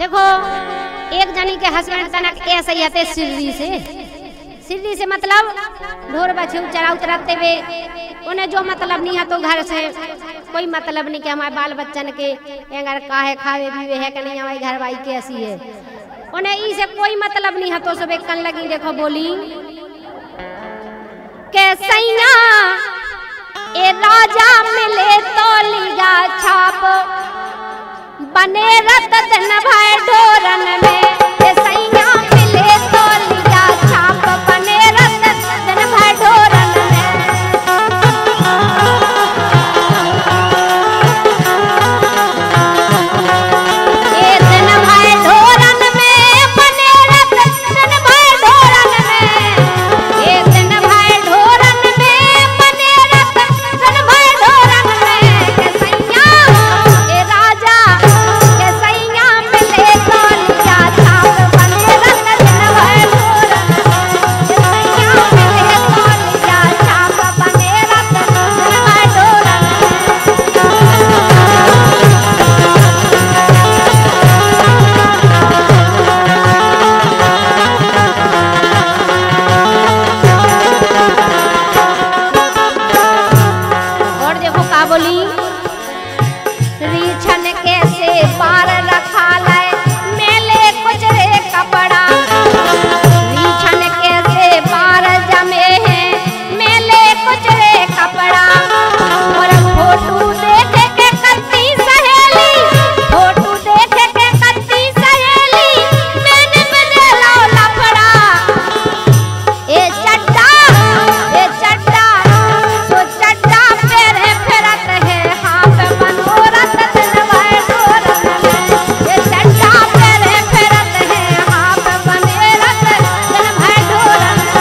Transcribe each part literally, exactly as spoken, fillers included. देखो एक जनी के हसबैंड तनक ऐसे ही आते सिररी से सिररी से मतलब ढोर बच्चे चराउ चराते हुए उन्हें जो मतलब नहीं है तो घर से कोई मतलब नहीं कि हमारे बाल बच्चन के एंगर काहे खावे भी है कि नहीं हमारी घरवाई कैसी है उन्हें इसे कोई मतलब नहीं है तो सब एक कन लगी देखो बोली कैसैया ए राजा मिले तो लीगा छाप बने रत दिन भर ढोरन में कैसैया मिले तो लीगा छाप बने रत दिन भर ढोरन में ए दिन भर ढोरन में बने रत दिन भर ढोरन में ए दिन भर ढोरन में बने रत दिन भर ढोरन में कैसैया ए राजा कैसैया मिले तो लीगा छाप बने रत दिन भर ढोरन में कैसैया मिले तो लीगा छाप बने रत दिन भर ढोरन में। और देखो का बोली रीछन कैसे पार रखा ले मेले कुचरे कपड़ा रीछन कैसे पार जमे हैं मेले कुचरे कपड़ा और फोटू देख के कत्ती सहेली फोटू देख के कत्ती सहेली मैंने बदला लफड़ा ए चड्डा ए चड्डा सो चड्डा पैर फिरत है हाथ बनोरत दिन भर ढोरन में ए चड्डा पैर फिरत है हाथ बनेरत दिन भर ढोरन में।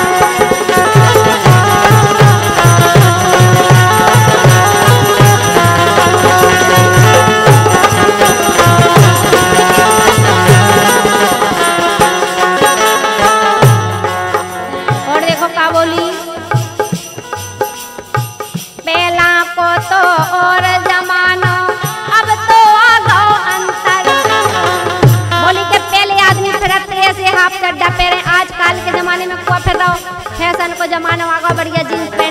और देखो का बोली पहला को तो और जमानो अब तो आ गो अंतर बोली के पहले आदमी फिरत रहे से हाफ चड्डा पहने आजकल के जमाने में को फिर फैशन को जमाना आगा बढ़िया जींस